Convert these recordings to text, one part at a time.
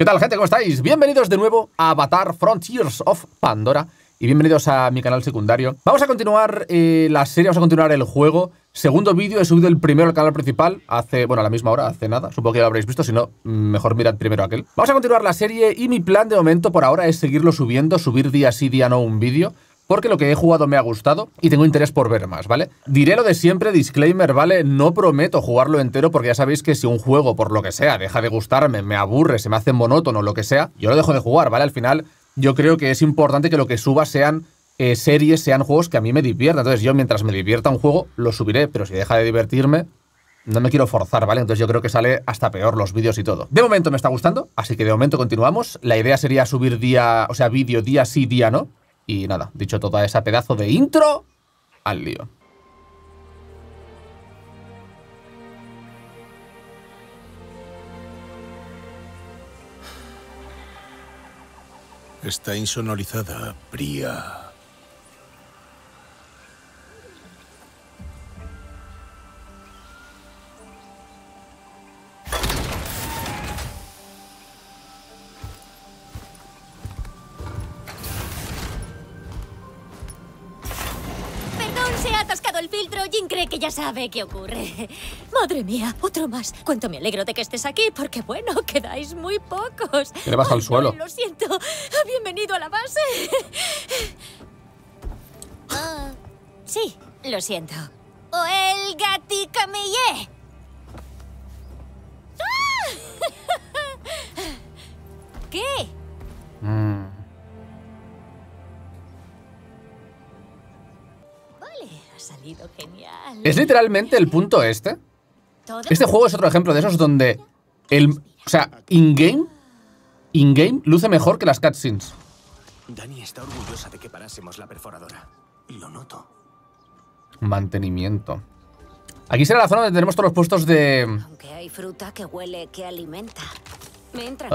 ¿Qué tal, gente? ¿Cómo estáis? Bienvenidos de nuevo a Avatar Frontiers of Pandora y bienvenidos a mi canal secundario. Vamos a continuar la serie, vamos a continuar el juego. Segundo vídeo, he subido el primero al canal principal hace, bueno, a la misma hora, hace nada. Supongo que ya lo habréis visto, si no, mejor mirad primero aquel. Vamos a continuar la serie y mi plan de momento por ahora es seguirlo subiendo, subir día sí, día no un vídeo, porque lo que he jugado me ha gustado y tengo interés por ver más, ¿vale? Diré lo de siempre, disclaimer, ¿vale? No prometo jugarlo entero porque ya sabéis que si un juego, por lo que sea, deja de gustarme, me aburre, se me hace monótono, lo que sea, yo lo dejo de jugar, ¿vale? Al final, yo creo que es importante que lo que suba sean series, sean juegos que a mí me diviertan. Entonces yo, mientras me divierta un juego, lo subiré, pero si deja de divertirme, no me quiero forzar, ¿vale? Entonces yo creo que sale hasta peor los vídeos y todo. De momento me está gustando, así que de momento continuamos. La idea sería subir vídeo día sí, día no. Y nada, dicho toda esa pedazo de intro, al lío. Está insonorizada, Priya. Cree que ya sabe qué ocurre. Madre mía, otro más. Cuánto me alegro de que estés aquí, porque bueno, quedáis muy pocos. Te baja al suelo. No, lo siento. Bienvenido a la base. Sí, lo siento. O el gati camellé. ¿Qué? Genial. Es literalmente el punto este. Este juego es otro ejemplo de esos donde in-game luce mejor que las cutscenes. Dani está orgullosa de que parásemos la perforadora. Lo noto. Mantenimiento. Aquí será la zona donde tenemos todos los puestos de... Aunque hay fruta que huele, que alimenta. Me entra.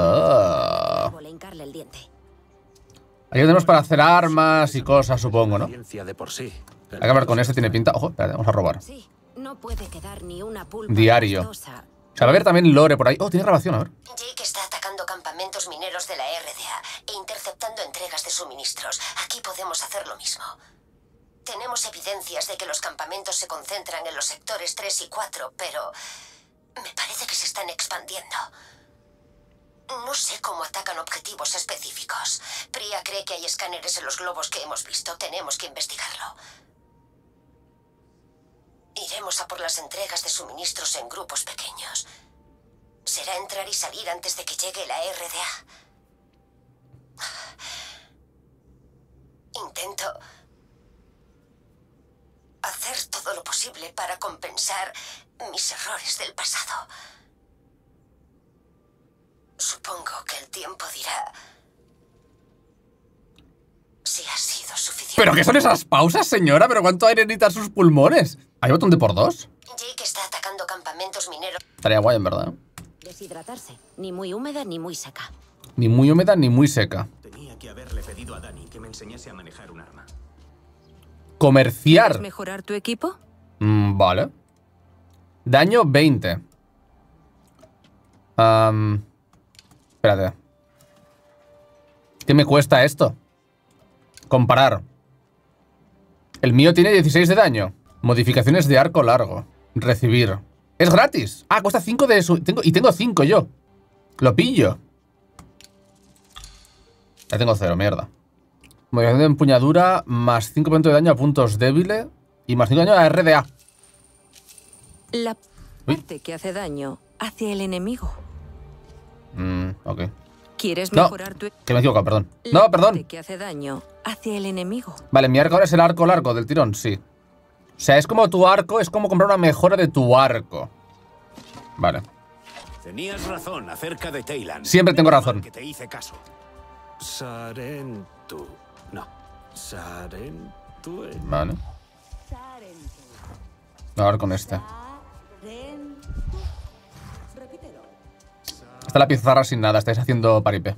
Aquí tenemos para hacer armas y cosas, supongo, ¿no? Hay que hablar con este, tiene pinta. Ojo, espérate, vamos a robar. Sí, no puede quedar ni una pulpa. Diario. Costosa. O sea, va a haber también lore por ahí. Oh, tiene grabación, a ver. Jake está atacando campamentos mineros de la RDA e interceptando entregas de suministros. Aquí podemos hacer lo mismo. Tenemos evidencias de que los campamentos se concentran en los sectores 3 y 4, pero me parece que se están expandiendo. No sé cómo atacan objetivos específicos. Priya cree que hay escáneres en los globos que hemos visto. Tenemos que investigarlo. Iremos a por las entregas de suministros en grupos pequeños. Será entrar y salir antes de que llegue la RDA. Intento hacer todo lo posible para compensar mis errores del pasado. Supongo que el tiempo dirá si ha sido suficiente. ¿Pero qué son esas pausas, señora? ¿Pero cuánto aire necesitan sus pulmones? ¿Hay botón de por dos? Jake está atacando campamentos mineros. Estaría guay, en verdad. Deshidratarse. Ni muy húmeda, ni muy seca. Ni muy húmeda, ni muy seca. Tenía que haberle pedido a Dani que me enseñase a manejar un arma. Comerciar. ¿Quieres mejorar tu equipo? Vale. Daño 20. Espérate. ¿Qué me cuesta esto? Comparar. El mío tiene 16 de daño. Modificaciones de arco largo. Recibir. ¡Es gratis! Ah, cuesta 5 de su... Y tengo 5 yo. Lo pillo. Ya tengo 0, mierda. Modificación de empuñadura. Más 5% de daño a puntos débiles. Y más 5 de daño a RDA. La parte que hace daño hacia el enemigo. Ok. ¿Quieres mejorar tu... Que me he equivocado, perdón. No, perdón. La parte que hace daño hacia el enemigo. Vale, mi arco ahora es el arco largo del tirón, sí. O sea, es como tu arco, es como comprar una mejora de tu arco. Vale. Tenías razón acerca de Taylan. Siempre tengo razón. Que te hice caso. Sarentu. No. Sarentu. Vale. A ver con este. Está la pizarra sin nada, estáis haciendo paripé.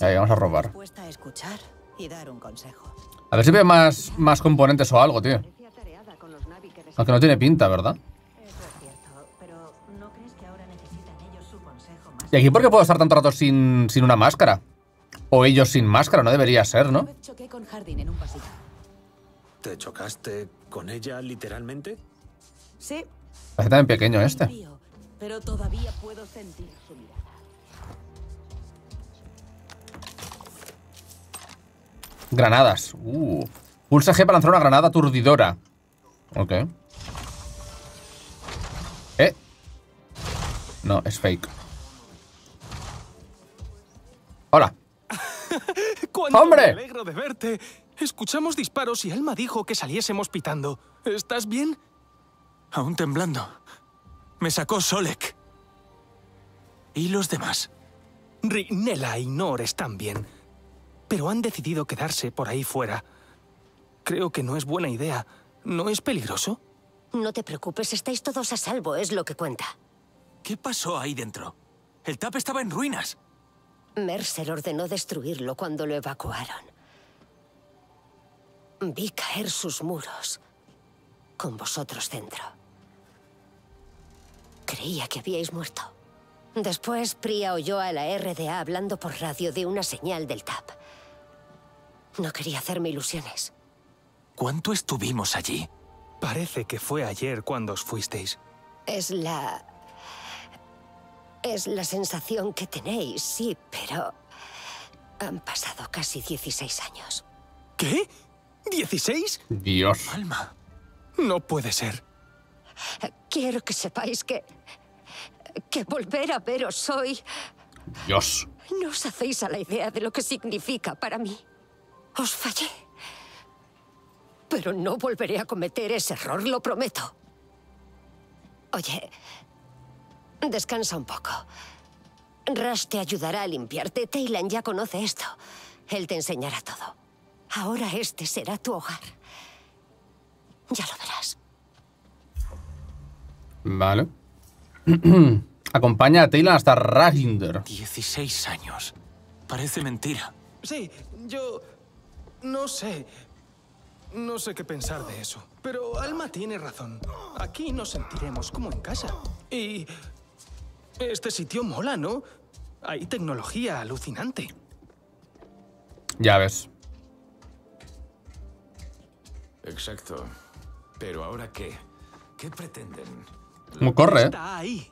Ahí, vamos a robar. Cuesta escuchar y dar un consejo. A ver si veo más componentes o algo, tío. Aunque no tiene pinta, ¿verdad? Eso es cierto, pero ¿no crees que ahora necesitan ellos su ¿Y aquí por qué puedo estar tanto rato sin una máscara? O ellos sin máscara, no debería ser, ¿no? Choqué con Harding en un pasillo. ¿Te chocaste con ella literalmente? Sí. Parece tan pequeño este. Pero todavía puedo sentir su mirada. Granadas. Pulsa G para lanzar una granada aturdidora. Ok. No, es fake. Hola. ¡Hombre! Me alegro de verte. Escuchamos disparos y Alma dijo que saliésemos pitando. ¿Estás bien? Aún temblando. Me sacó Solek. ¿Y los demás? Rinella y Noor están bien, pero han decidido quedarse por ahí fuera. Creo que no es buena idea. ¿No es peligroso? No te preocupes, estáis todos a salvo, es lo que cuenta. ¿Qué pasó ahí dentro? El TAP estaba en ruinas. Mercer ordenó destruirlo cuando lo evacuaron. Vi caer sus muros, con vosotros dentro. Creía que habíais muerto. Después Priya oyó a la RDA hablando por radio de una señal del TAP. No quería hacerme ilusiones. ¿Cuánto estuvimos allí? Parece que fue ayer cuando os fuisteis. Es la sensación que tenéis, sí, pero han pasado casi 16 años. ¿Qué? ¿16? Dios. Alma, no puede ser. Quiero que sepáis que volver a veros hoy... Dios. No os hacéis a la idea de lo que significa para mí. Os fallé. Pero no volveré a cometer ese error, lo prometo. Oye, descansa un poco. Rash te ayudará a limpiarte. Taylan ya conoce esto. Él te enseñará todo. Ahora este será tu hogar. Ya lo verás. Vale. Acompaña a Taylan hasta Rajinder. 16 años. Parece mentira. Sí, yo... No sé qué pensar de eso. Pero Alma tiene razón. Aquí nos sentiremos como en casa. Y... este sitio mola, ¿no? Hay tecnología alucinante. Ya ves. Exacto. Pero ahora ¿qué? ¿Qué pretenden? ¿Cómo corre? Está ahí.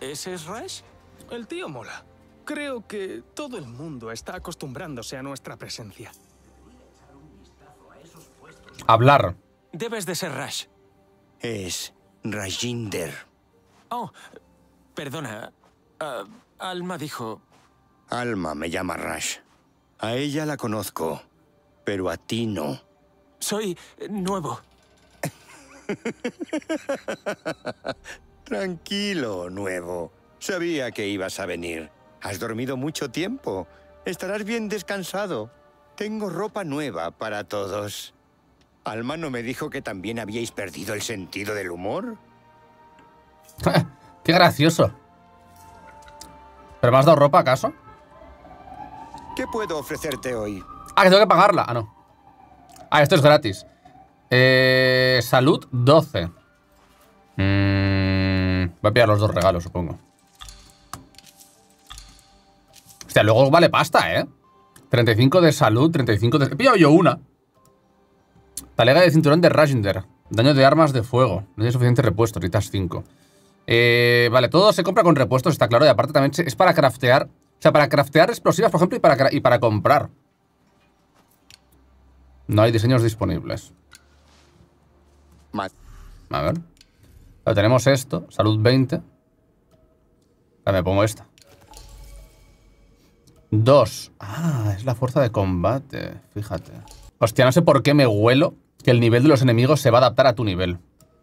¿Ese es Rash? El tío mola. Creo que todo el mundo está acostumbrándose a nuestra presencia. Hablar. Debes de ser Rash. Es Rajinder. Oh, perdona. Alma dijo... Alma me llama Rash. A ella la conozco, pero a ti no. Soy nuevo. Tranquilo, nuevo. Sabía que ibas a venir. Has dormido mucho tiempo. Estarás bien descansado. Tengo ropa nueva para todos. ¿Alma no me dijo que también habíais perdido el sentido del humor? ¡Qué gracioso! ¿Pero me has dado ropa, acaso? ¿Qué puedo ofrecerte hoy? Ah, que tengo que pagarla. Ah, no. Ah, esto es gratis. Salud 12. Voy a pillar los dos regalos, supongo. Hostia, luego vale pasta, ¿eh? 35 de salud, 35 de... He pillado yo una. Talega de cinturón de Rajinder. Daño de armas de fuego. No hay suficiente repuesto, necesitas 5. Vale, todo se compra con repuestos, está claro. Y aparte también es para craftear. O sea, para craftear explosivas, por ejemplo, y para comprar. No hay diseños disponibles. A ver. Pero tenemos esto. Salud 20. Ahora me pongo esta. 2. Ah, es la fuerza de combate. Fíjate. Hostia, no sé por qué me huelo que el nivel de los enemigos se va a adaptar a tu nivel.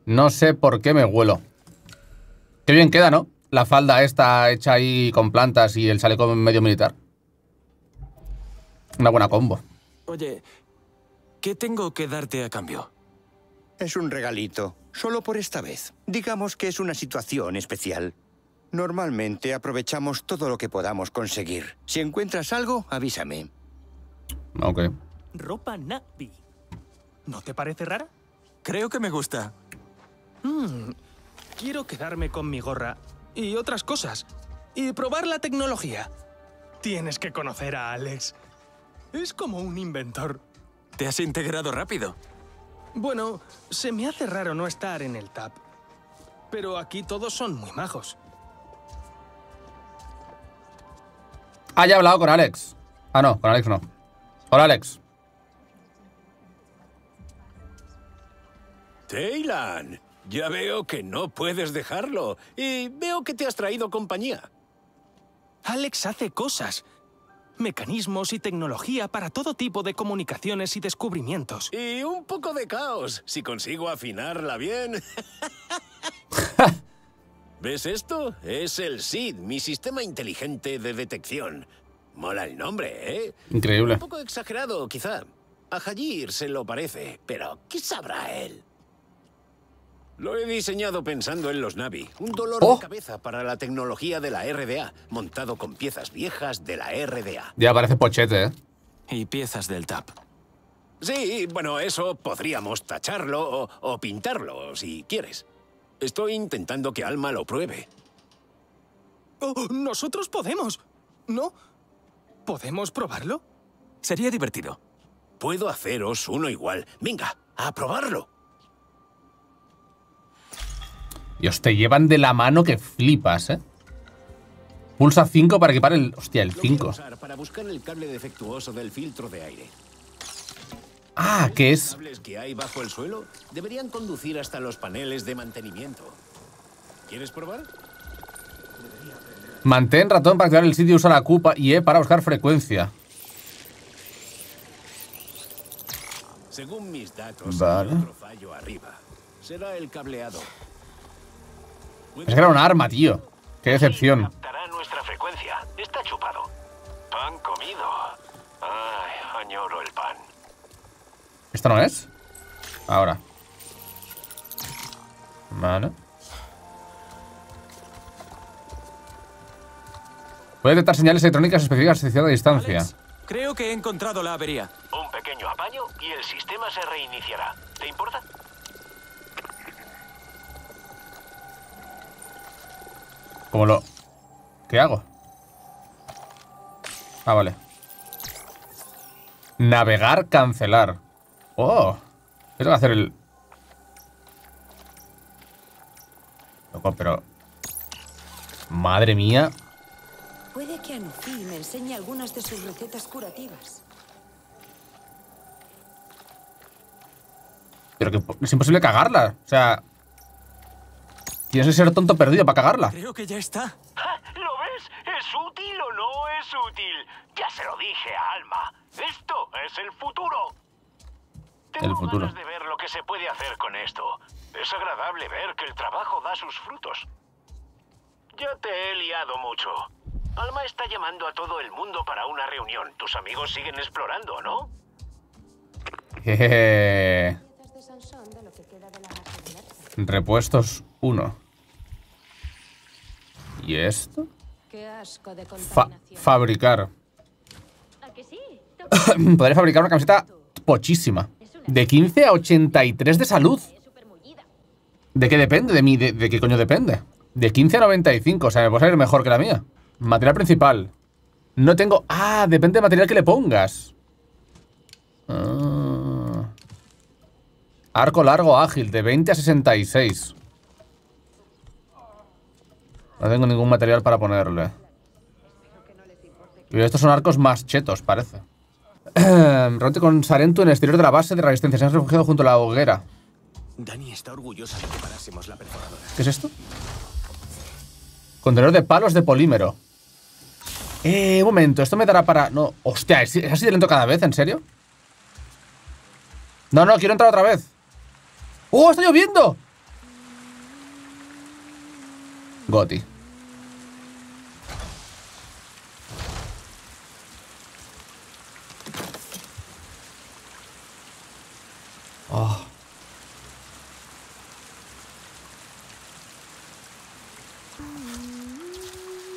No sé por qué me huelo. Qué bien queda, ¿no? La falda esta hecha ahí con plantas y el chaleco medio militar. Una buena combo. Oye... ¿qué tengo que darte a cambio? Es un regalito, solo por esta vez. Digamos que es una situación especial. Normalmente aprovechamos todo lo que podamos conseguir. Si encuentras algo, avísame. Ok. Ropa navi. ¿No te parece rara? Creo que me gusta. Quiero quedarme con mi gorra y otras cosas. y probar la tecnología. Tienes que conocer a Alex. Es como un inventor. Te has integrado rápido. Bueno, se me hace raro no estar en el TAP. Pero aquí todos son muy majos. Ah, ya he hablado con Alex. Ah, no, con Alex no. Hola, Alex. Taylan, ya veo que no puedes dejarlo. Y veo que te has traído compañía. Alex hace cosas. Mecanismos y tecnología para todo tipo de comunicaciones y descubrimientos. Y un poco de caos, si consigo afinarla bien. ¿Ves esto? Es el SID, mi sistema inteligente de detección. Mola el nombre, ¿eh? Increíble. Un poco exagerado, quizá. A Hajir se lo parece, pero ¿qué sabrá él? Lo he diseñado pensando en los Navi. Un dolor de cabeza para la tecnología de la RDA, montado con piezas viejas de la RDA. Ya parece pochete, ¿eh? Y piezas del TAP. Sí, bueno, eso podríamos tacharlo o pintarlo, si quieres. Estoy intentando que Alma lo pruebe. Oh, nosotros podemos, ¿no? ¿Podemos probarlo? Sería divertido. Puedo haceros uno igual. Venga, a probarlo. Dios, te llevan de la mano que flipas, ¿eh? Pulsa 5 para que pare el... Hostia, el 5. Para buscar el cable defectuoso del filtro de aire. Ah, ¿qué es? Los cables que hay bajo el suelo deberían conducir hasta los paneles de mantenimiento. ¿Quieres probar? Mantén ratón para activar el sitio y usa la Q y E para buscar frecuencia. Según mis datos, vale. Hay otro fallo arriba. Será el cableado. Es que era un arma, tío. Qué decepción. Captará nuestra frecuencia. Está chupado. Pan comido. Ay, añoro el pan. ¿Esto no es? Ahora. Vale. Puede detectar señales electrónicas específicas a cierta distancia. Alex, creo que he encontrado la avería. Un pequeño apaño y el sistema se reiniciará. ¿Te importa? ¿Cómo lo...? ¿Qué hago? Ah, vale. Navegar, cancelar. ¡Oh! Tengo que hacer el... Loco, pero... ¡Madre mía! Puede que Anufí me enseñe algunas de sus recetas curativas. Pero que es imposible cagarla. O sea... Tienes que ser tonto perdido para cagarla. Creo que ya está. ¿Lo ves? ¿Es útil o no es útil? Ya se lo dije a Alma. Esto es el futuro. Tengo ganas de ver lo que se puede hacer con esto. Es agradable ver que el trabajo da sus frutos. Ya te he liado mucho. Alma está llamando a todo el mundo para una reunión. Tus amigos siguen explorando, ¿no? Repuestos 1. ¿Y esto? Qué asco de contaminación. Fabricar. ¿A que sí? Podré fabricar una camiseta pochísima. De 15 a 83 de salud. ¿De qué depende? ¿De mí? ¿De qué coño depende? De 15 a 95. O sea, me puede salir mejor que la mía. Material principal. No tengo... Ah, depende del material que le pongas. Ah. Arco largo ágil. De 20 a 66. No tengo ningún material para ponerle. Y estos son arcos más chetos, parece. Rote con Sarentu en el exterior de la base de resistencia. Se han refugiado junto a la hoguera. Dani está orgullosa de que parásemos la perforadora. ¿Qué es esto? Contenedor de palos de polímero. Un momento. Esto me dará para... No. Hostia, ¿es así de lento cada vez? ¿En serio? No, no. Quiero entrar otra vez. ¡Oh, está lloviendo! Goti. Oh.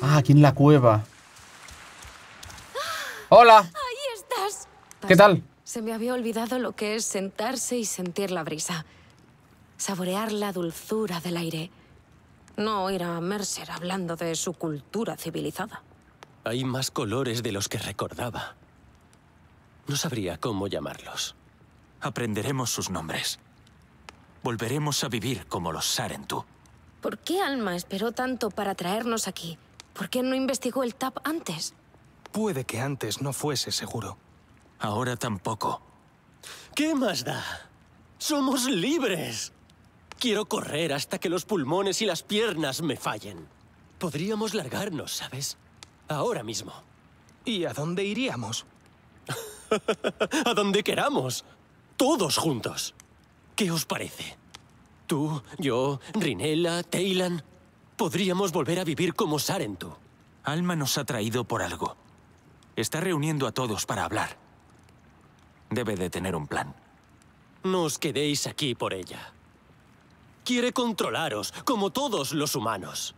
Ah, aquí en la cueva. ¡Hola! Ahí estás. ¿Qué tal? Se me había olvidado lo que es sentarse y sentir la brisa. Saborear la dulzura del aire. No oír a Mercer hablando de su cultura civilizada. Hay más colores de los que recordaba. No sabría cómo llamarlos. Aprenderemos sus nombres. Volveremos a vivir como los Sarentu. ¿Por qué Alma esperó tanto para traernos aquí? ¿Por qué no investigó el TAP antes? Puede que antes no fuese seguro. Ahora tampoco. ¿Qué más da? ¡Somos libres! Quiero correr hasta que los pulmones y las piernas me fallen. Podríamos largarnos, ¿sabes? Ahora mismo. ¿Y a dónde iríamos? A donde queramos. Todos juntos. ¿Qué os parece? Tú, yo, Rinella, Taylan... Podríamos volver a vivir como Sarentu. Alma nos ha traído por algo. Está reuniendo a todos para hablar. Debe de tener un plan. No os quedéis aquí por ella. Quiere controlaros, como todos los humanos.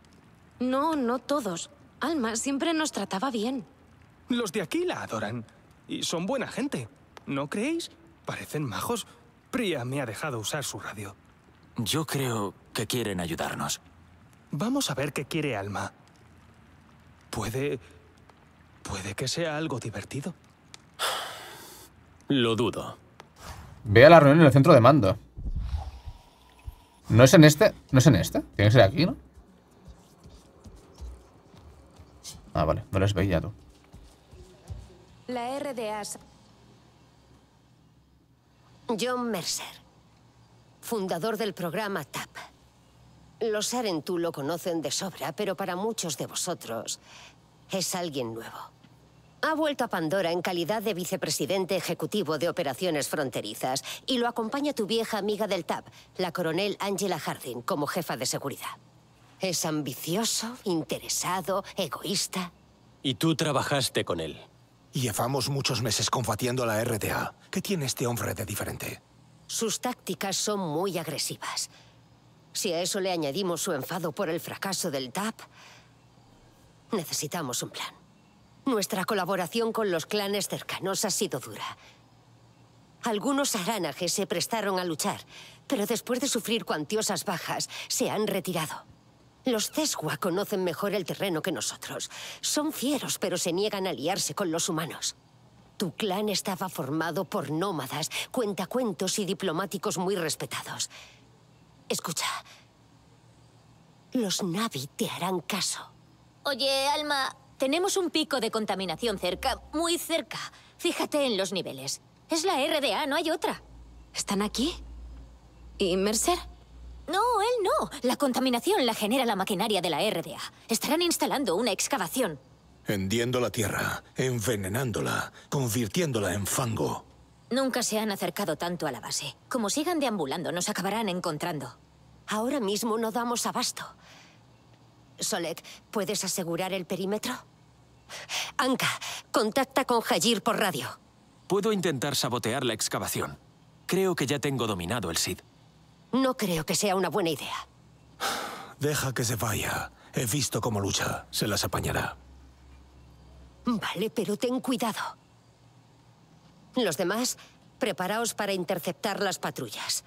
No, no todos. Alma siempre nos trataba bien. Los de aquí la adoran. Y son buena gente. ¿No creéis? Parecen majos. Priya me ha dejado usar su radio. Yo creo que quieren ayudarnos. Vamos a ver qué quiere Alma. Puede que sea algo divertido. Lo dudo. Ve a la reunión en el centro de mando. ¿No es en este? ¿No es en este? Tiene que ser aquí, ¿no? Ah, vale. No les veía tú. La RDA. John Mercer, fundador del programa TAP. Los Sarentu lo conocen de sobra, pero para muchos de vosotros es alguien nuevo. Ha vuelto a Pandora en calidad de vicepresidente ejecutivo de operaciones fronterizas y lo acompaña tu vieja amiga del TAP, la coronel Angela Harding, como jefa de seguridad. Es ambicioso, interesado, egoísta. Y tú trabajaste con él. Llevamos muchos meses combatiendo a la RDA. ¿Qué tiene este hombre de diferente? Sus tácticas son muy agresivas. Si a eso le añadimos su enfado por el fracaso del TAP, necesitamos un plan. Nuestra colaboración con los clanes cercanos ha sido dura. Algunos saranajes se prestaron a luchar, pero después de sufrir cuantiosas bajas, se han retirado. Los Tezwa conocen mejor el terreno que nosotros. Son fieros, pero se niegan a aliarse con los humanos. Tu clan estaba formado por nómadas, cuentacuentos y diplomáticos muy respetados. Escucha, los Navi te harán caso. Oye, Alma, tenemos un pico de contaminación cerca, muy cerca. Fíjate en los niveles. Es la RDA, no hay otra. ¿Están aquí? ¿Y Mercer? No, él no. La contaminación la genera la maquinaria de la RDA. Estarán instalando una excavación. Hendiendo la tierra, envenenándola, convirtiéndola en fango. Nunca se han acercado tanto a la base. Como sigan deambulando, nos acabarán encontrando. Ahora mismo no damos abasto. Solek, ¿puedes asegurar el perímetro? Anka, contacta con Hajir por radio. Puedo intentar sabotear la excavación. Creo que ya tengo dominado el SID. No creo que sea una buena idea. Deja que se vaya. He visto cómo lucha. Se las apañará. Vale, pero ten cuidado. Los demás, preparaos para interceptar las patrullas.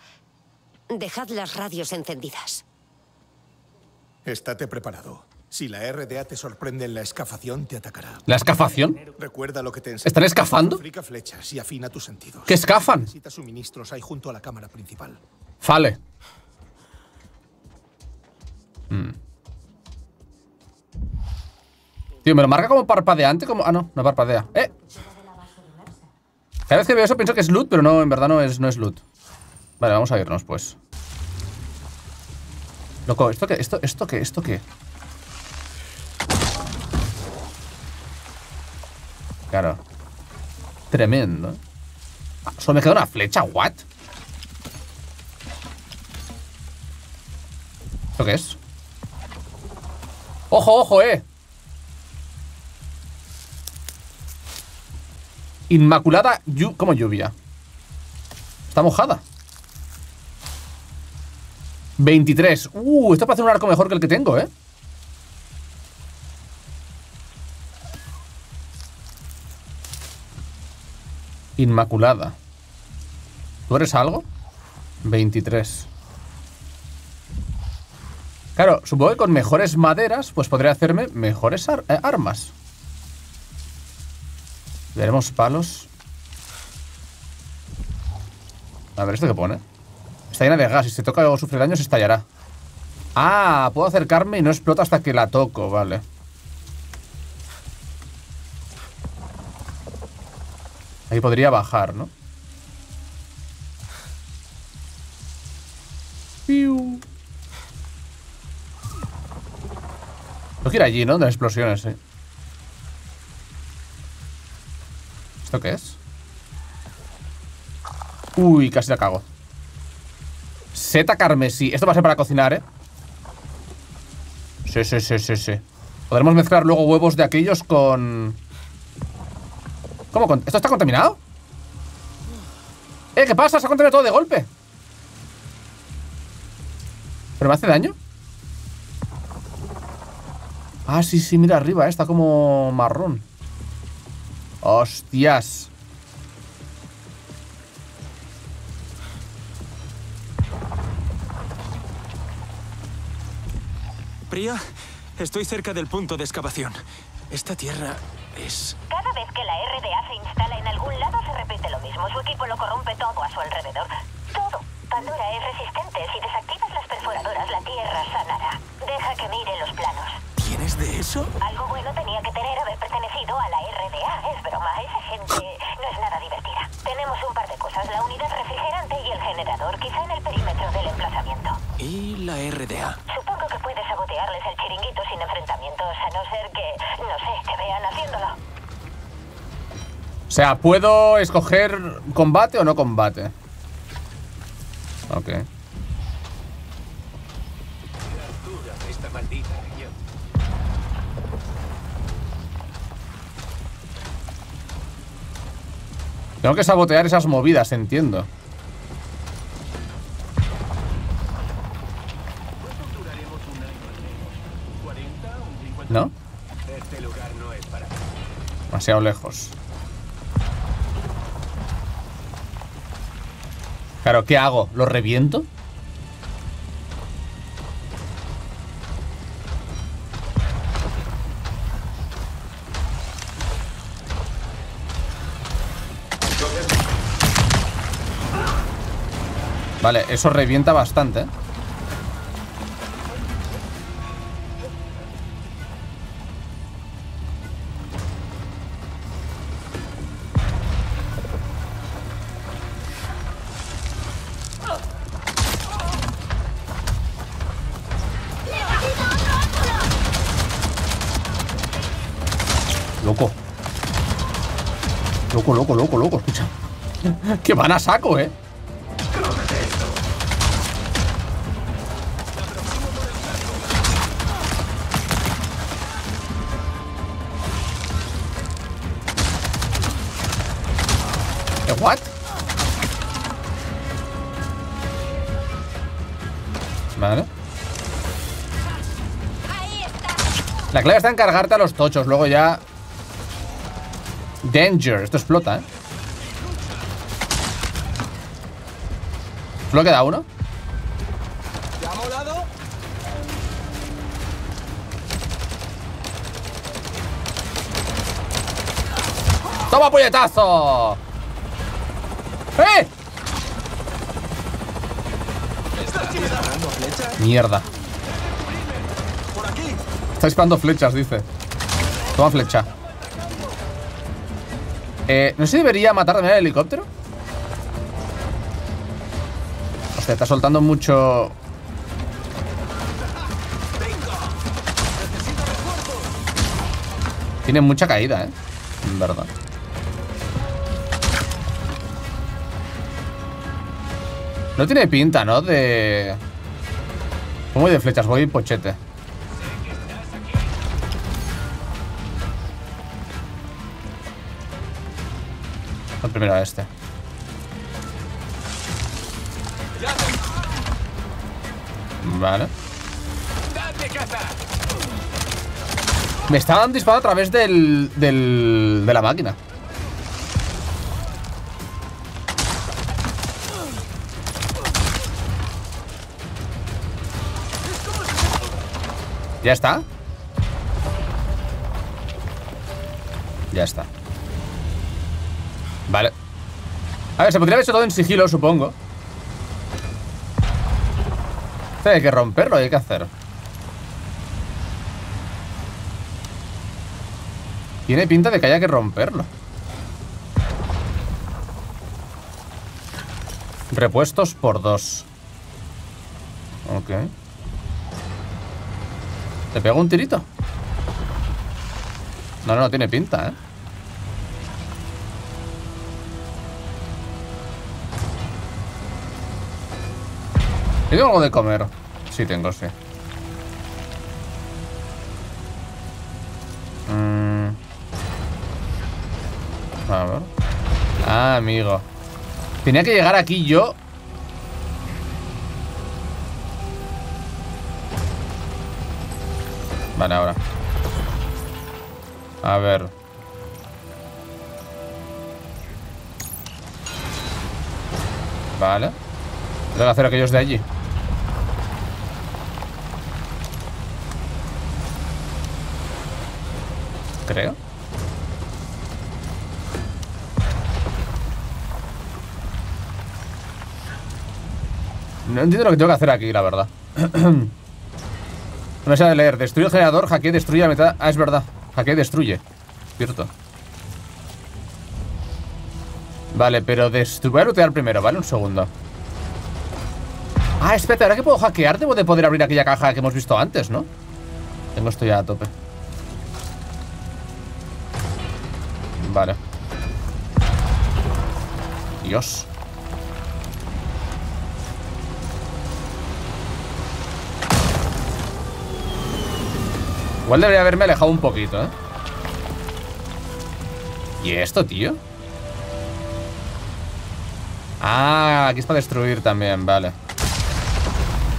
Dejad las radios encendidas. Estate preparado. Si la RDA te sorprende en la excavación, te atacará. ¿La excavación? Recuerda lo que te enseñé. ¿Están escafando? Fabrica flechas y afina tus sentidos. ¿Qué escafan? Necesita suministros ahí junto a la cámara principal. Vale. Tío, me lo marca como parpadeante, como... Ah, no, no parpadea. Cada vez que veo eso pienso que es loot, pero no, en verdad no es loot. Vale, vamos a irnos, pues. Loco, ¿esto qué? ¿Esto qué? Claro. Tremendo. Ah, solo me queda una flecha, ¿what? ¿Esto qué es? ¡Ojo, ojo, eh! Inmaculada, como lluvia. Está mojada. 23. Esto para hacer un arco mejor que el que tengo, ¿eh? Inmaculada. ¿Tú eres algo? 23. Claro, supongo que con mejores maderas pues podría hacerme mejores armas. Veremos palos. A ver, ¿esto qué pone? Está llena de gas. Si se toca o sufre daño, se estallará. Ah, puedo acercarme y no explota hasta que la toco. Vale. Ahí podría bajar, ¿no? Piu. Tengo que ir allí, ¿no? De las explosiones, sí. ¿Esto qué es? Uy, casi la cago. Seta carmesí. Esto va a ser para cocinar, ¿eh? Sí, sí, sí, sí, sí. Podremos mezclar luego huevos de aquellos con... ¿Cómo? ¿Esto está contaminado? ¿Qué pasa? Se ha contaminado todo de golpe. ¿Pero me hace daño? Ah, sí, sí, mira arriba, está como marrón. ¡Hostias! Priya, estoy cerca del punto de excavación. Esta tierra es... Cada vez que la RDA se instala en algún lado se repite lo mismo. Su equipo lo corrompe todo a su alrededor. Todo. Pandora es resistente. Si desactivas las perforadoras, la tierra sanará. Deja que mire los planos. ¿Tienes de eso? Algo bueno tenía que tener haber pertenecido a la RDA. Es broma, esa gente no es nada divertida. Tenemos un par de cosas, la unidad refrigerante y el generador, quizá en el perímetro del emplazamiento. ¿Y la RDA? Supongo que puedes sabotearles el chiringuito sin enfrentamientos, a no ser que, no sé, te vean haciéndolo. O sea, ¿puedo escoger combate o no combate? Ok. Tengo que sabotear esas movidas, entiendo. ¿No? Demasiado lejos. Claro, ¿qué hago? ¿Lo reviento? Vale, eso revienta bastante, ¿eh? Loco. Loco, loco, loco, loco, escucha. Que van a saco, ¿eh? What? Vale. La clave está en cargarte a los tochos. Luego ya... Danger. Esto explota, ¿eh? ¿Solo queda uno? ¡Toma puñetazo! ¡Eh! Mierda. Está disparando flechas, dice. Toma flecha. ¿No se debería matar también el helicóptero? Hostia, está soltando mucho... Tiene mucha caída, ¿eh? En verdad. No tiene pinta, ¿no? De... ¿Cómo voy de flechas? Voy pochete. El primero este. Vale. Me estaban disparando a través de la máquina. ¿Ya está? Ya está. Vale. A ver, se podría haber hecho todo en sigilo, supongo. Este hay que romperlo, hay que hacer. Tiene pinta de que haya que romperlo. Repuestos por 2. Ok. ¿Te pego un tirito? No, no tiene pinta, ¿eh? ¿Tengo algo de comer? Sí, tengo, sí. A ver. Ah, amigo. Tenía que llegar aquí yo. Vale, ahora. A ver. Vale. Tengo que hacer aquellos de allí. Creo. No entiendo lo que tengo que hacer aquí, la verdad. No sé de leer. Destruye el generador, hackea, destruye la mitad. Ah, es verdad. Hackea, destruye. Cierto. Vale, pero voy a lootear primero, ¿vale? Un segundo. Ah, espérate, ahora que puedo hackear, debo de poder abrir aquella caja que hemos visto antes, ¿no? Tengo esto ya a tope. Vale. Dios. Igual debería haberme alejado un poquito, ¿eh? ¿Y esto, tío? Ah, aquí es para destruir también, vale.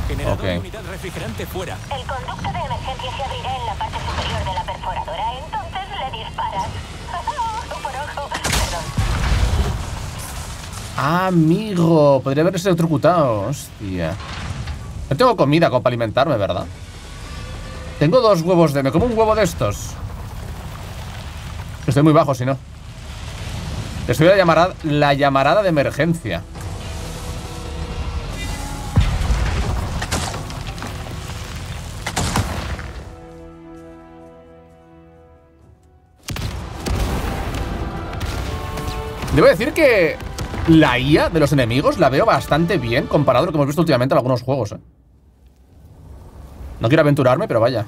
Generador de unidad refrigerante fuera. El conducto de emergencia se abrirá en la parte superior de la perforadora, entonces le disparas. Por ojo, perdón. Ah, amigo, podría haberse electrocutado, hostia. No tengo comida como para alimentarme, ¿verdad? Tengo 2 huevos de... Me como un huevo de estos. Estoy muy bajo, si no. Estoy la llamarada de emergencia. Debo decir que la IA de los enemigos la veo bastante bien comparado a lo que hemos visto últimamente en algunos juegos, ¿eh? No quiero aventurarme, pero vaya.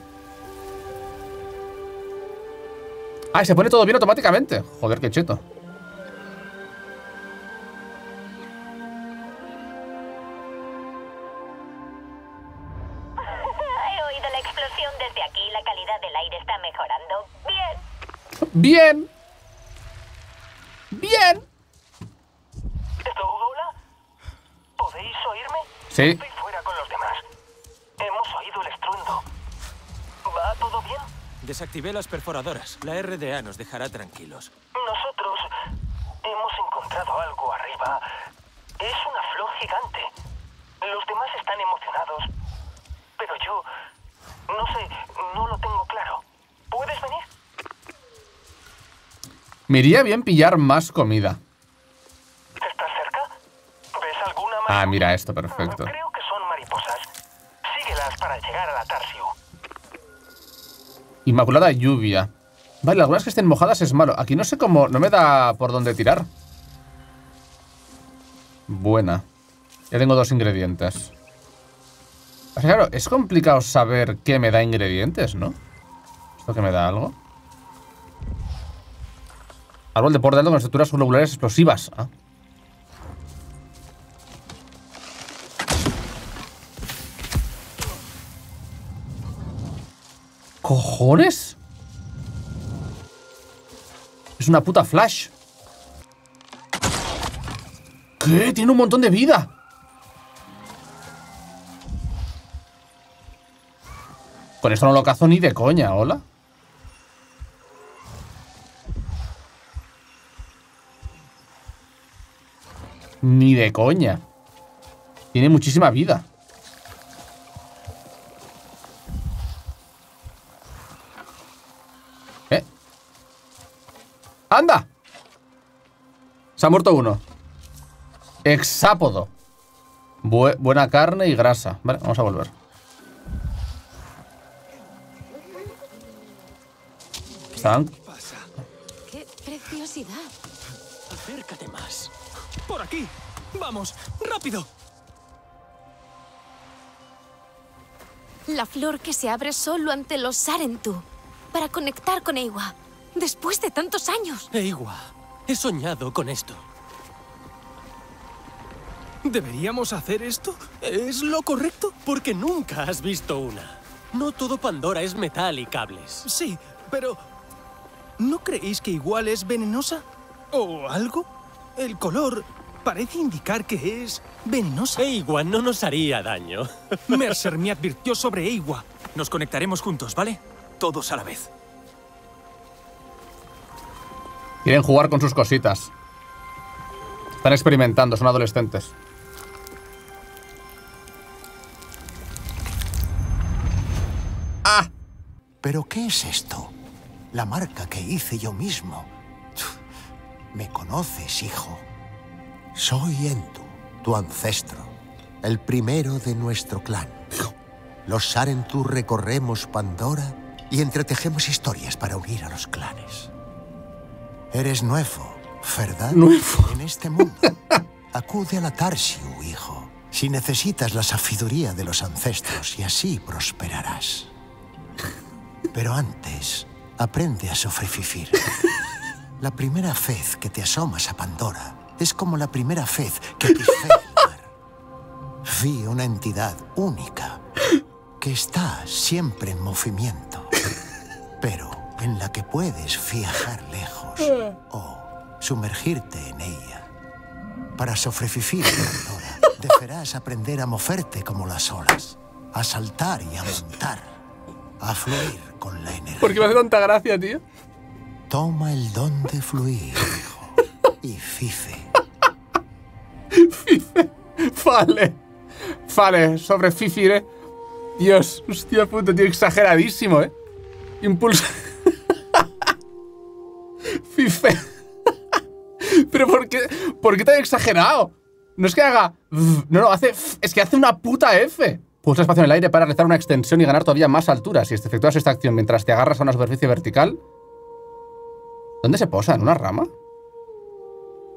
Ah, se pone todo bien automáticamente. Joder, qué cheto. He oído la explosión desde aquí. La calidad del aire está mejorando. Bien. Bien. Bien. ¿Esto hola? ¿Podéis oírme? Sí. Estoy fuera con los demás. Hemos oído el estruendo. ¿Va todo bien? Desactivé las perforadoras. La RDA nos dejará tranquilos. Nosotros hemos encontrado algo arriba. Es una flor gigante. Los demás están emocionados. Pero yo... no sé, no lo tengo claro. ¿Puedes venir? Me iría bien pillar más comida. ¿Estás cerca? ¿Ves alguna más? Ah, mira esto, perfecto. Creo que son mariposas. Para llegar a la Tarsyu. Inmaculada lluvia. Vale, algunas que estén mojadas es malo. Aquí no sé cómo... No me da por dónde tirar. Buena. Ya tengo 2 ingredientes. O sea, claro, es complicado saber qué me da ingredientes, ¿no? Esto que me da algo. Árbol de por dentro con estructuras globulares explosivas. Ah. ¿Cojones? Es una puta flash. ¿Qué? Tiene un montón de vida. Con esto no lo cazo ni de coña, hola. Ni de coña. Tiene muchísima vida. ¡Anda! Se ha muerto uno. Exápodo. Buena carne y grasa. Vale, vamos a volver. ¿Están? ¡Qué preciosidad! Acércate más. ¡Por aquí! ¡Vamos! ¡Rápido! La flor que se abre solo ante los Sarentu para conectar con Eywa. Después de tantos años. Eywa, he soñado con esto. ¿Deberíamos hacer esto? ¿Es lo correcto? Porque nunca has visto una. No todo Pandora es metal y cables. Sí, pero... ¿no creéis que igual es venenosa? ¿O algo? El color parece indicar que es venenosa. Eywa no nos haría daño. Mercer me advirtió sobre Eywa. Nos conectaremos juntos, ¿vale? Todos a la vez. Quieren jugar con sus cositas. Están experimentando, son adolescentes. ¡Ah! ¿Pero qué es esto? La marca que hice yo mismo. Me conoces, hijo. Soy Entu, tu ancestro, el primero de nuestro clan. Los Sarentu recorremos Pandora y entretejemos historias para unir a los clanes. Eres nuevo, ¿verdad? Nuevo. En este mundo. Acude a la Tarsyu, hijo, si necesitas la sabiduría de los ancestros, y así prosperarás. Pero antes, aprende a sobrevivir. La primera vez que te asomas a Pandora es como la primera vez que pisé el mar. Vi una entidad única que está siempre en movimiento, pero en la que puedes viajar lejos o sumergirte en ella. Para sobrevivir, Pandora, deberás aprender a moverte como las olas, a saltar y a montar, a fluir con la energía. ¿Por qué me hace tanta gracia, tío? Toma el don de fluir, hijo, y fife. Fife. Vale. Vale, sobre fifire. Dios, hostia puta, tío, exageradísimo, ¿eh? Impulsa. Fife. Pero ¿por qué tan exagerado? No es que haga... no, no, hace... es que hace una puta F. Pulsa espacio en el aire para realizar una extensión y ganar todavía más altura. Si efectúas esta acción mientras te agarras a una superficie vertical... ¿dónde se posa? ¿En una rama?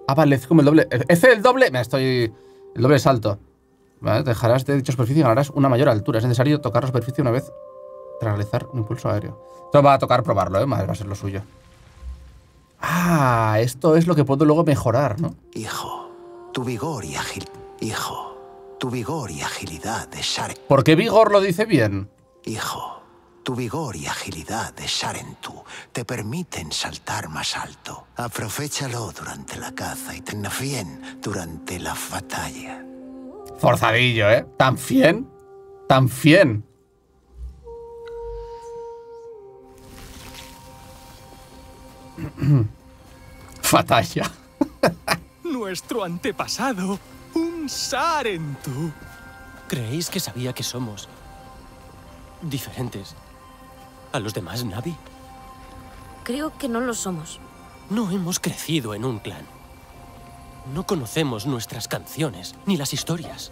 Ah, vale, es como el doble... F el doble... me estoy... el doble salto. Vale, te dejarás de dicha superficie y ganarás una mayor altura. Es necesario tocar la superficie una vez tras realizar un impulso aéreo. Esto va a tocar probarlo, ¿eh? Madre, va a ser lo suyo. Ah, esto es lo que puedo luego mejorar, ¿no? Hijo, tu vigor y agilidad. Hijo, tu vigor y agilidad de Sarentu. ¿Por qué vigor lo dice bien? Hijo, tu vigor y agilidad de Sarentu te permiten saltar más alto. Aprovechalo durante la caza y ten bien durante la batalla. Forzadillo, ¿eh? Tan fien, tan fien. Fatalla. Nuestro antepasado, un Sarentu. ¿Creéis que sabía que somos diferentes a los demás Navi? Creo que no lo somos. No hemos crecido en un clan. No conocemos nuestras canciones ni las historias.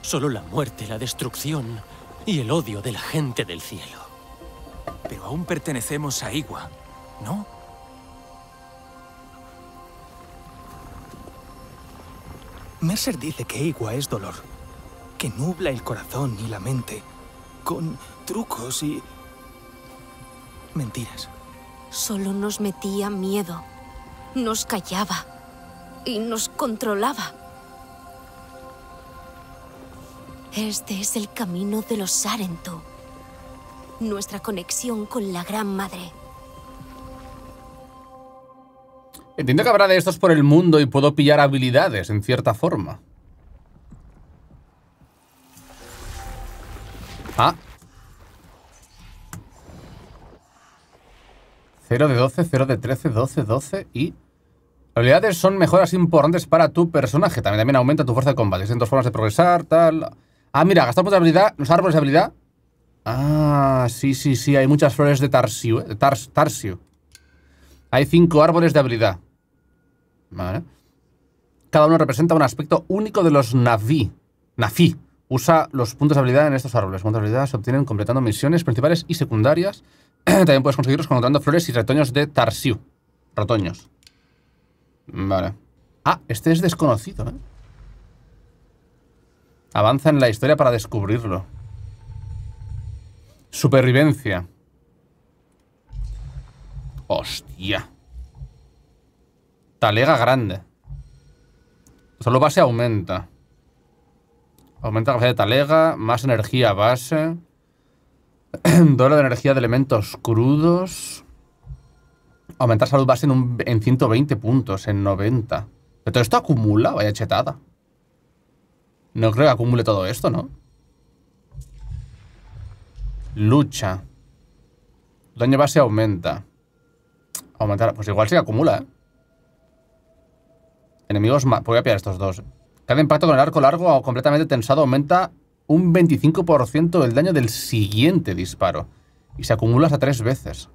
Solo la muerte, la destrucción y el odio de la gente del cielo. Pero aún pertenecemos a Eywa, ¿no? Mercer dice que Eywa es dolor, que nubla el corazón y la mente, con trucos y... mentiras. Solo nos metía miedo, nos callaba y nos controlaba. Este es el camino de los Sarentu, nuestra conexión con la Gran Madre. Entiendo que habrá de estos por el mundo y puedo pillar habilidades, en cierta forma. Ah. 0 de 12, 0 de 13, 12, 12 y... habilidades son mejoras importantes para tu personaje. También aumenta tu fuerza de combate. Existen dos formas de progresar, tal... ah, mira, gastamos de habilidad, los árboles de habilidad. Ah, sí, sí, sí, hay muchas flores de Tarsyu, ¿eh? Tarsyu. Hay 5 árboles de habilidad. Vale. Cada uno representa un aspecto único de los Navi. Nafi. Usa los puntos de habilidad en estos árboles. Puntos de habilidad se obtienen completando misiones principales y secundarias. También puedes conseguirlos encontrando flores y retoños de Tarsyu. Retoños. Vale. Ah, este es desconocido, ¿eh? Avanza en la historia para descubrirlo. Supervivencia. Hostia. Talega grande. Solo base aumenta. Aumenta la capacidad de talega, más energía base. Doble de energía de elementos crudos. Aumentar salud base en 120 puntos, en 90. Pero todo esto acumula, vaya chetada. No creo que acumule todo esto, ¿no? Lucha. Daño base aumenta. Aumentar, pues igual sí que acumula, ¿eh? Enemigos más. Voy a pillar estos dos. Cada impacto con el arco largo o completamente tensado aumenta un 25% el daño del siguiente disparo. Y se acumula hasta 3 veces.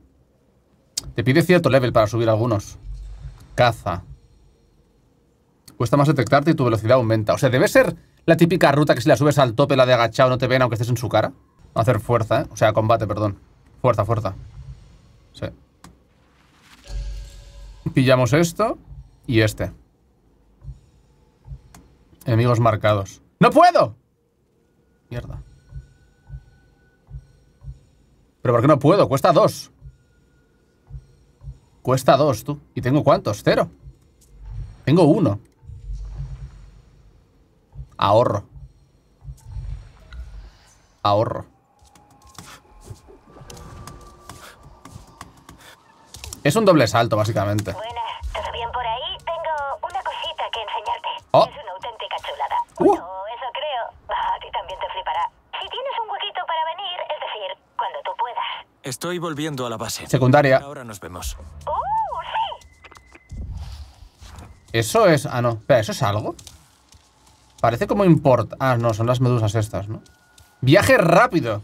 Te pide cierto level para subir algunos. Caza. Cuesta más detectarte y tu velocidad aumenta. O sea, debe ser la típica ruta que si la subes al tope, la de agachado, no te ven aunque estés en su cara. No hacer fuerza, ¿eh? O sea, combate, perdón. Fuerza, fuerza. Sí. Pillamos esto y este. Enemigos marcados. ¡No puedo! Mierda. ¿Pero por qué no puedo? Cuesta 2. Cuesta 2, tú. ¿Y tengo cuántos? 0. Tengo 1. Ahorro. Ahorro. Es un doble salto, básicamente. Buenas, ¿todo bien por ahí? Tengo una cosita que enseñarte. Oh. Es una auténtica chulada. No, eso creo. A ti también te flipará. Si tienes un huequito para venir, es decir, cuando tú puedas. Estoy volviendo a la base. Secundaria. Ahora nos vemos. Eso es... Ah, no. Espera, ¿eso es algo? Parece como import... Ah, no, son las medusas estas, ¿no? ¡Viaje rápido!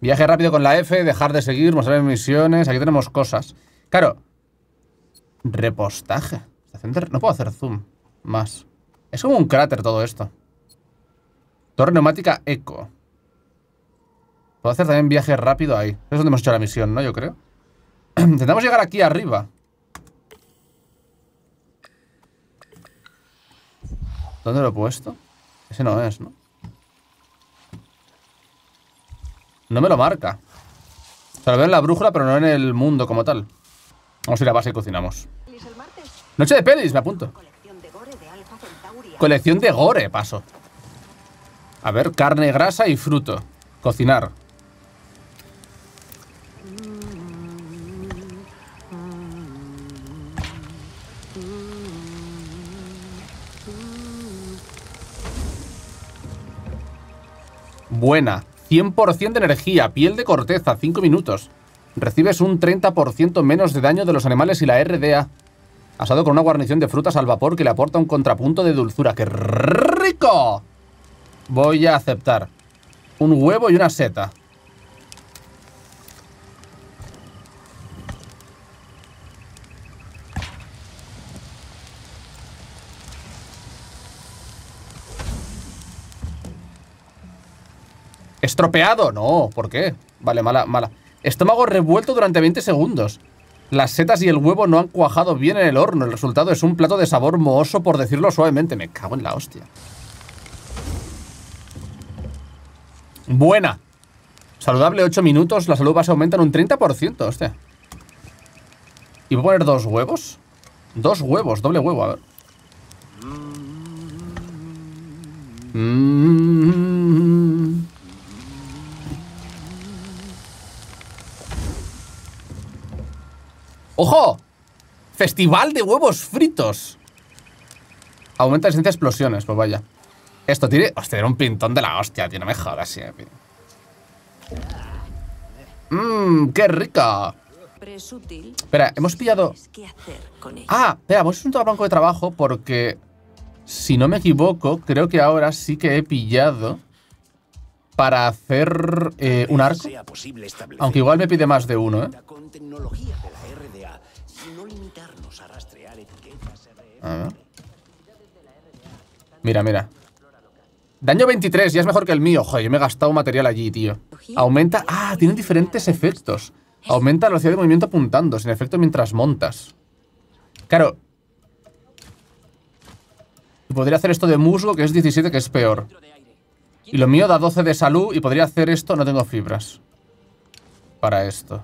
Viaje rápido con la F, dejar de seguir, mostrar misiones... Aquí tenemos cosas. Claro. Repostaje. No puedo hacer zoom. Más. Es como un cráter todo esto. Torre neumática eco. Puedo hacer también viaje rápido ahí. Es donde hemos hecho la misión, ¿no? Yo creo. Intentamos llegar aquí arriba. ¿Dónde lo he puesto? Ese no es, ¿no? No me lo marca. Se lo veo en la brújula, pero no en el mundo como tal. Vamos a ir a base y cocinamos. Noche de pelis, me apunto. Colección de gore, paso. A ver, carne, grasa y fruto. Cocinar. Buena, 100% de energía, piel de corteza, 5 minutos. Recibes un 30% menos de daño de los animales y la RDA. Asado con una guarnición de frutas al vapor que le aporta un contrapunto de dulzura. ¡Qué rico! Voy a aceptar. Un huevo y una seta. ¿Estropeado? No, ¿por qué? Vale, mala, mala. Estómago revuelto durante 20 segundos. Las setas y el huevo no han cuajado bien en el horno. El resultado es un plato de sabor mohoso, por decirlo suavemente. Me cago en la hostia. Buena. Saludable 8 minutos. La salud base aumenta en un 30%. Hostia. ¿Y voy a poner 2 huevos? 2 huevos, doble huevo, a ver. ¡Ojo! Festival de huevos fritos. Aumenta la esencia de explosiones, pues vaya. Esto tiene... Hostia, era un pintón de la hostia, tío. No me jodas, sí. Mmm, qué rica. Espera, hemos pillado... Ah, espera, hemos hecho un banco de trabajo porque... Si no me equivoco, creo que ahora sí que he pillado... para hacer un arco. Aunque igual me pide más de uno, ¿eh? A ver. Mira, mira. Daño 23, ya es mejor que el mío. Joder, yo me he gastado material allí, tío. Aumenta... Ah, tienen diferentes efectos. Aumenta la velocidad de movimiento apuntando, sin efecto mientras montas. Claro. Podría hacer esto de musgo, que es 17, que es peor. Y lo mío da 12 de salud y podría hacer esto. No tengo fibras para esto.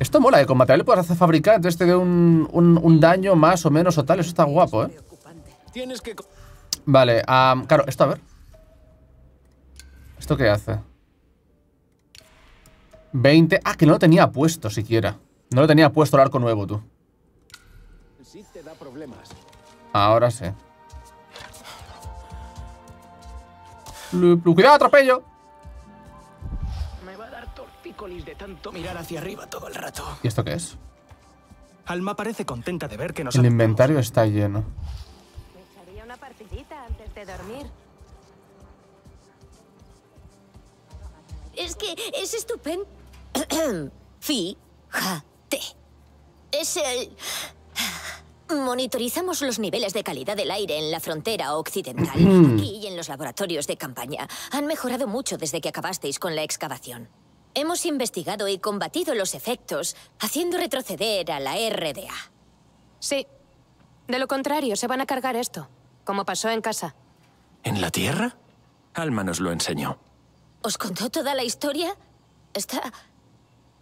Esto mola, con material puedes hacer fabricar. Entonces te da un daño más o menos o tal. Eso está guapo, ¿eh? Vale, claro, esto a ver. ¿Esto qué hace? 20. Ah, que no lo tenía puesto siquiera. No lo tenía puesto el arco nuevo, tú. Ahora sí. ¡Cuidado, atropello! Me va a dar tortícolis de tanto mirar hacia arriba todo el rato. ¿Y esto qué es? Alma parece contenta de ver que nos... El inventario está lleno. Me echaría una partidita antes de dormir. Es que es estupendo. Fíjate. Es el... Monitorizamos los niveles de calidad del aire en la frontera occidental, aquí y en los laboratorios de campaña. Han mejorado mucho desde que acabasteis con la excavación. Hemos investigado y combatido los efectos, haciendo retroceder a la RDA. Sí. De lo contrario, se van a cargar esto, como pasó en casa. ¿En la Tierra? Alma nos lo enseñó. ¿Os contó toda la historia? Está...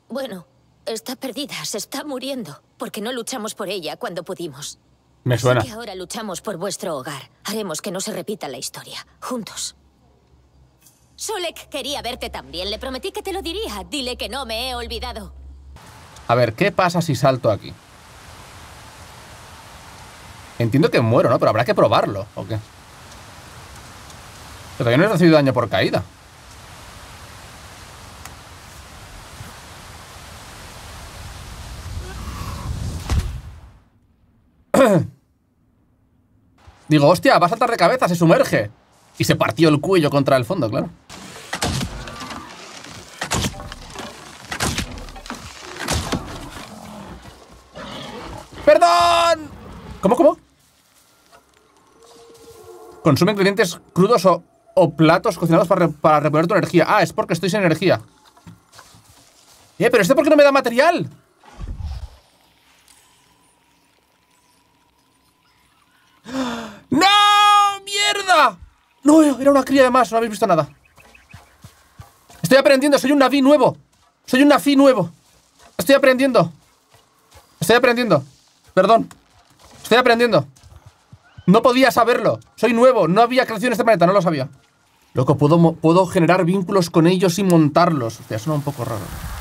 bueno... Está perdida, se está muriendo, porque no luchamos por ella cuando pudimos. Me suena. Así que ahora luchamos por vuestro hogar. Haremos que no se repita la historia, juntos. Solek quería verte también, le prometí que te lo diría. Dile que no me he olvidado. A ver, ¿qué pasa si salto aquí? Entiendo que muero, ¿no? Pero habrá que probarlo, ¿o qué? Pero yo no he recibido daño por caída. Digo, hostia, va a saltar de cabeza, se sumerge. Y se partió el cuello contra el fondo, claro. ¡Perdón! ¿Cómo? Consume ingredientes crudos o platos cocinados para reponer tu energía. Ah, es porque estoy sin energía. Pero ¿este por qué no me da material? ¡No! ¡Mierda! No, era una cría de más, no habéis visto nada. Estoy aprendiendo, soy un naví nuevo. Soy un naví nuevo. Estoy aprendiendo. Perdón. Estoy aprendiendo. No podía saberlo. Soy nuevo, no había crecido en este planeta, no lo sabía. Loco, puedo generar vínculos con ellos y montarlos. Hostia, suena un poco raro.